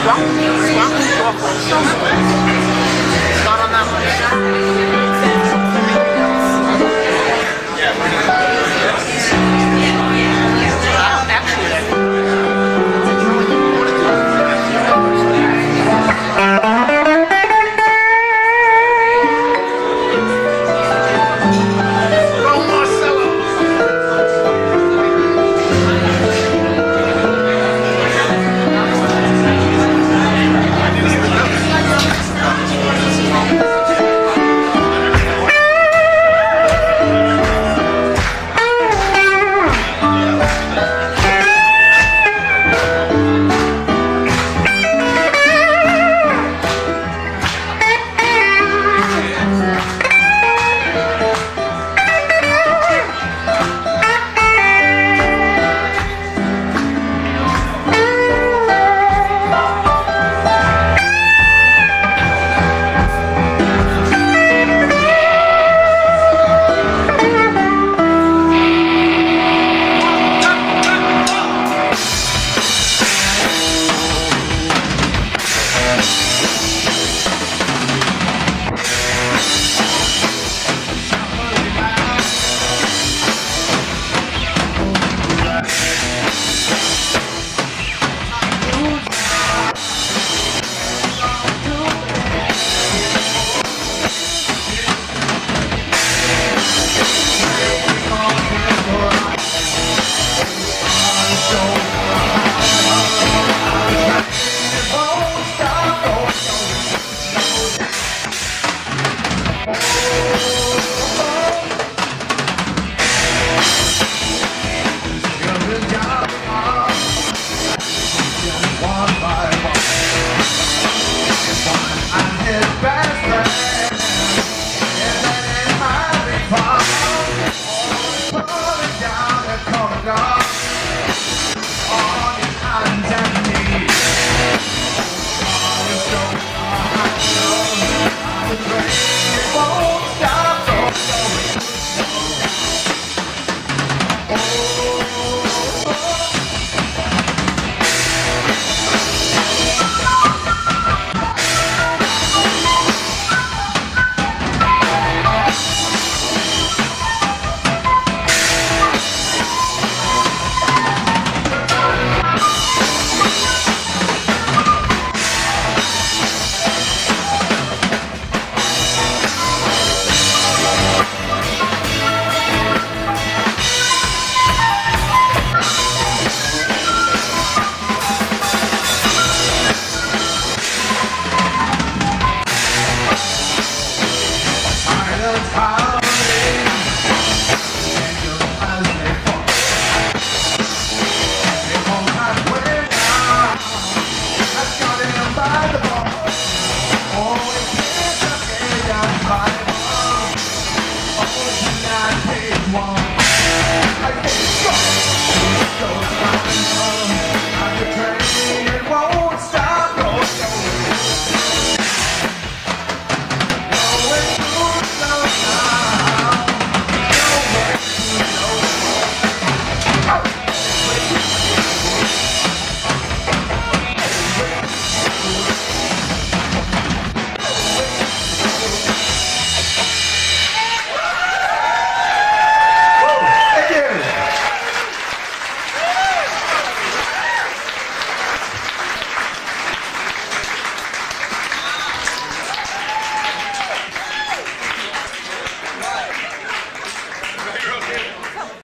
Swap, swap, swap.